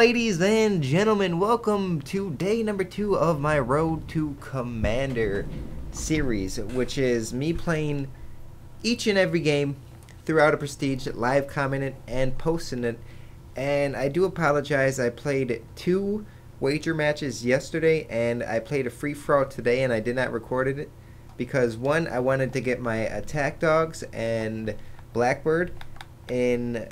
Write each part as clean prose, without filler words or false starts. ladies and gentlemen, welcome to day number 2 of my Road to Commander series, which is me playing each and every game throughout a Prestige, live commenting and posting it. And I do apologize, I played 2 wager matches yesterday and I played a free-for-all today and I did not record it because one, I wanted to get my attack dogs and Blackbird in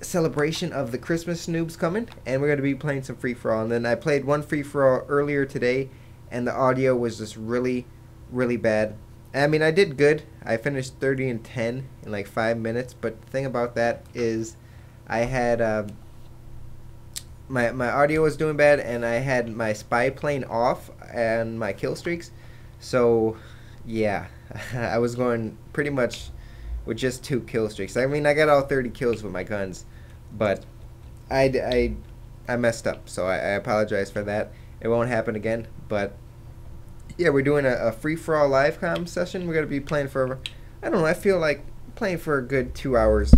celebration of the Christmas snoobs coming, and we're going to be playing some free-for-all. And then I played one free-for-all earlier today and the audio was just really bad. I mean, I did good. I finished 30 and 10 in like 5 minutes, but the thing about that is I had my audio was doing bad and I had my spy plane off and my kill streaks, so yeah. I was going pretty much with just 2 kill streaks. I mean, I got all 30 kills with my guns, but I messed up, so I apologize for that. It won't happen again. But yeah, we're doing a free-for-all live comm session. We're going to be playing for, I don't know, I feel like playing for a good 2 hours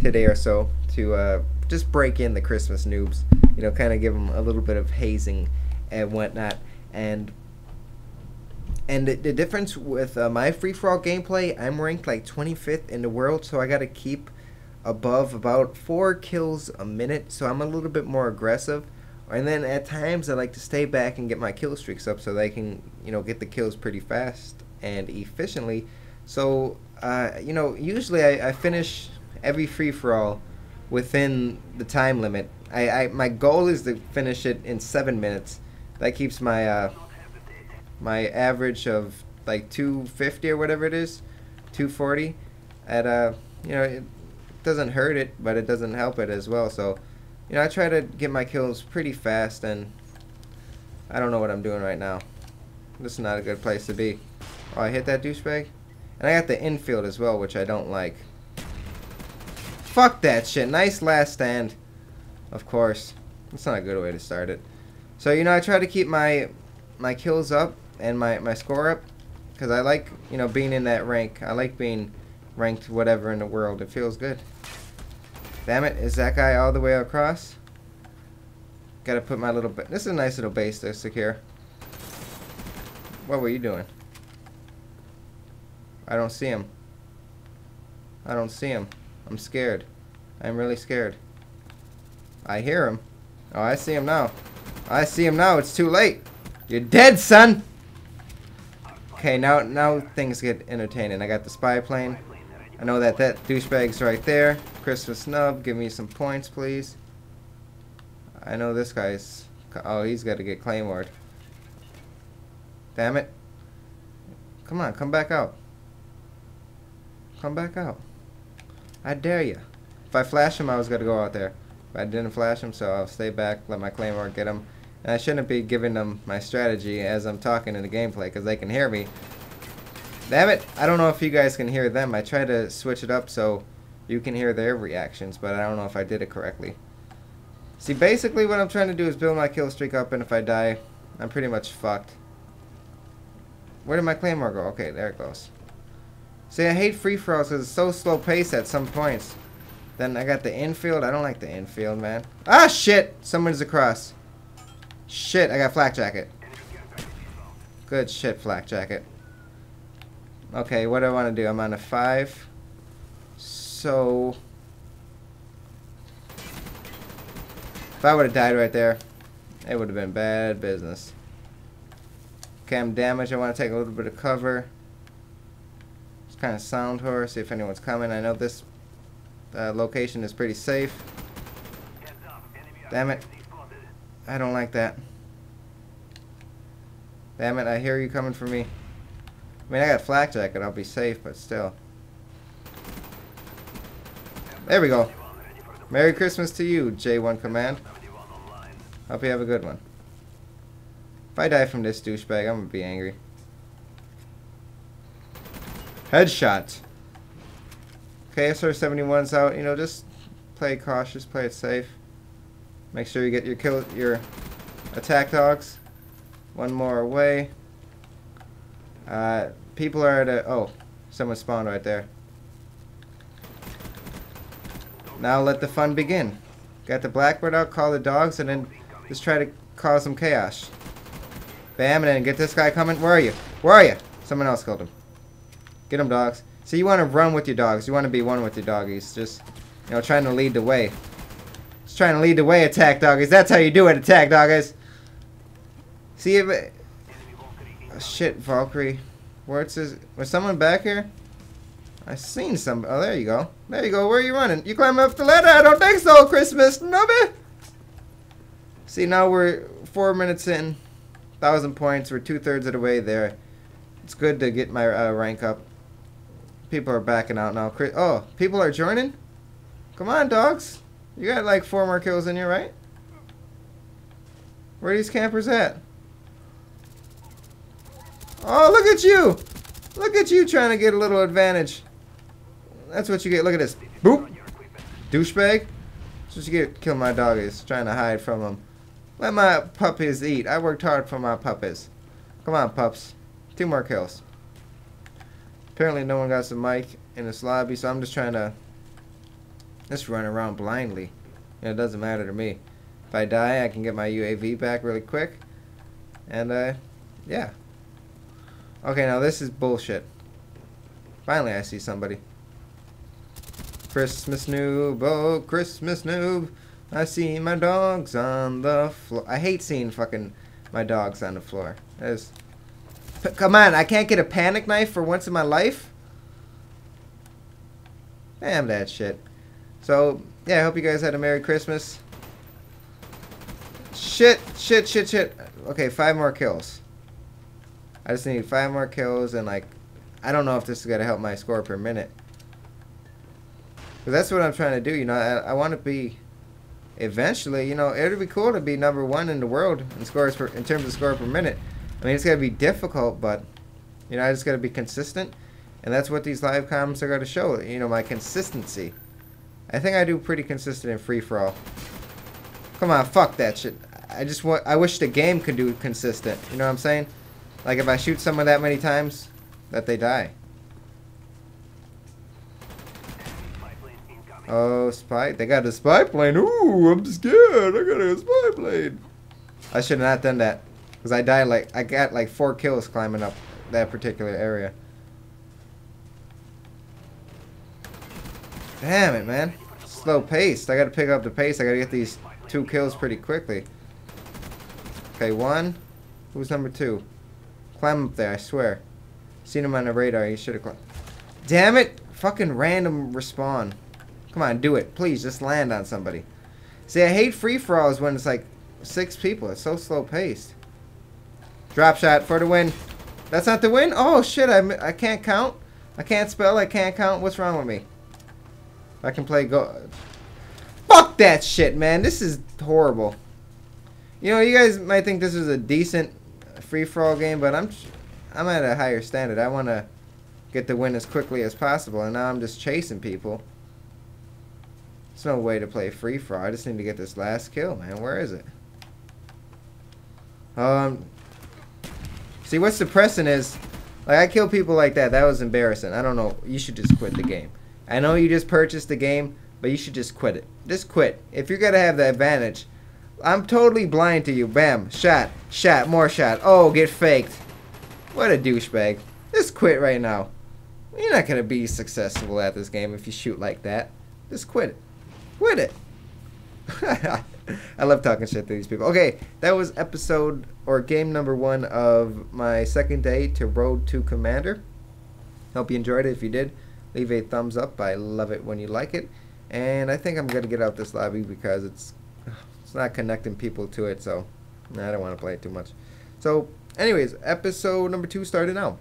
today or so to just break in the Christmas noobs, you know, kind of give them a little bit of hazing and whatnot. And the difference with my free-for-all gameplay, I'm ranked like 25th in the world, so I got to keep above about 4 kills a minute, so I'm a little bit more aggressive. And then at times I like to stay back and get my kill streaks up so they can, you know, get the kills pretty fast and efficiently. So, you know, usually I finish every free-for-all within the time limit. My goal is to finish it in 7 minutes. That keeps my my average of like 250 or whatever it is, 240 at you know, it doesn't hurt it, but it doesn't help it as well. So, you know, I try to get my kills pretty fast, and I don't know what I'm doing right now. This is not a good place to be. Oh, I hit that douchebag, and I got the infield as well, which I don't like. Fuck that shit. Nice last stand, of course. That's not a good way to start it. So, you know, I try to keep my kills up and my score up, because I like, you know, being in that rank. I like being ranked whatever in the world. It feels good. Damn it, is that guy all the way across? Gotta put my little base. This is a nice little base to secure. What were you doing? I don't see him. I don't see him. I'm scared. I'm really scared. I hear him. Oh, I see him now. I see him now. It's too late. You're dead, son! Okay, now things get entertaining. I got the spy plane. I know that douchebag's right there. Christmas snub, give me some points, please. I know this guy's... Oh, he's got to get Claymored. Damn it. Come on, come back out. Come back out. I dare you. If I flash him, I was going to go out there. But I didn't flash him, so I'll stay back, let my Claymore get him. And I shouldn't be giving them my strategy as I'm talking in the gameplay, because they can hear me. Damn it! I don't know if you guys can hear them. I try to switch it up so you can hear their reactions, but I don't know if I did it correctly. See, basically what I'm trying to do is build my kill streak up, and if I die, I'm pretty much fucked. Where did my Claymore go? Okay, there it goes. See, I hate free-for-alls because it's so slow paced at some points. Then I got the infield. I don't like the infield, man. Ah, shit! Someone's across. Shit, I got Flak Jacket. Good shit, Flak Jacket. Okay, what do I want to do? I'm on a 5. So... if I would have died right there, it would have been bad business. Okay, I'm damaged. I want to take a little bit of cover. Just kind of sound horror, see if anyone's coming. I know this location is pretty safe. Damn it. I don't like that. Damn it, I hear you coming for me. I mean, I got Flak Jacket, I'll be safe, but still. There we go. Merry Christmas to you, J1 Command. Hope you have a good one. If I die from this douchebag, I'm gonna be angry. Headshot. KSR-71's out, you know, just play cautious, play it safe. Make sure you get your attack dogs. One more away. People are at a... oh, someone spawned right there. Now let the fun begin. Got the blackbird out, call the dogs, and then just try to cause some chaos. Bam, and then get this guy coming. Where are you? Where are you? Someone else killed him. Get him, dogs. So you want to run with your dogs. You want to be one with your doggies. Just, you know, trying to lead the way. Just trying to lead the way, attack doggies. That's how you do it, attack doggies. See if it... Oh, shit, Valkyrie. Where's his... Was someone back here? I seen some. Oh, there you go. There you go. Where are you running? You climbing up the ladder? I don't think so, Christmas. No, man. See, now we're 4 minutes in. 1,000 points. We're 2/3 of the way there. It's good to get my rank up. People are backing out now. Oh, people are joining? Come on, dogs. You got like 4 more kills in you, right? Where are these campers at? Oh, look at you. Look at you trying to get a little advantage. That's what you get. Look at this. Boop. Douchebag. That's what you get. Kill my doggies. Trying to hide from them. Let my puppies eat. I worked hard for my puppies. Come on, pups. 2 more kills. Apparently no one got some mic in this lobby, so I'm just trying to just run around blindly. And it doesn't matter to me. If I die, I can get my UAV back really quick. And, yeah. Okay, now this is bullshit. Finally, I see somebody. Christmas noob, oh, Christmas noob. I see my dogs on the floor. I hate seeing fucking my dogs on the floor. Come on, I can't get a panic knife for once in my life? Damn that shit. So, yeah, I hope you guys had a Merry Christmas. Shit, shit, shit, shit. Okay, 5 more kills. I just need 5 more kills and, like, I don't know if this is going to help my score per minute. But that's what I'm trying to do, you know. I want to be... Eventually, you know, it would be cool to be #1 in the world in scores per, in terms of score per minute. I mean, it's going to be difficult, but, you know, I just got to be consistent. And that's what these live comms are going to show, you know, my consistency. I think I do pretty consistent in free-for-all. Come on, fuck that shit. I wish the game could do consistent, you know what I'm saying? Like, if I shoot someone that many times, that they die. Oh, spy. They got a spy plane. Ooh, I'm scared. I got a spy plane. I should have not done that. Because I died like... I got like 4 kills climbing up that particular area. Damn it, man. Slow paced. I got to pick up the pace. I got to get these 2 kills pretty quickly. Okay, 1. Who's #2? Climb up there, I swear. Seen him on the radar. He should have climbed. Damn it. Fucking random respawn. Come on, do it. Please, just land on somebody. See, I hate free-for-alls when it's like 6 people. It's so slow-paced. Drop shot for the win. That's not the win? Oh, shit, I can't count. I can't spell. I can't count. What's wrong with me? I can play go... Fuck that shit, man. This is horrible. You know, you guys might think this is a decent free-for-all game, but I'm at a higher standard. I want to get the win as quickly as possible, and now I'm just chasing people. There's no way to play free for all. I just need to get this last kill, man. Where is it? See, what's depressing is, like, I kill people like that. That was embarrassing. I don't know. You should just quit the game. I know you just purchased the game, but you should just quit it. Just quit. If you're going to have the advantage, I'm totally blind to you. Bam. Shot. Shot. More shot. Oh, get faked. What a douchebag. Just quit right now. You're not going to be successful at this game if you shoot like that. Just quit it. With it. I love talking shit to these people. Okay, that was episode or game #1 of my second day to Road to Commander. Hope you enjoyed it. If you did, leave a thumbs up. I love it when you like it. And I think I'm going to get out this lobby because it's not connecting people to it, so I don't want to play it too much. So anyways, episode #2 started now.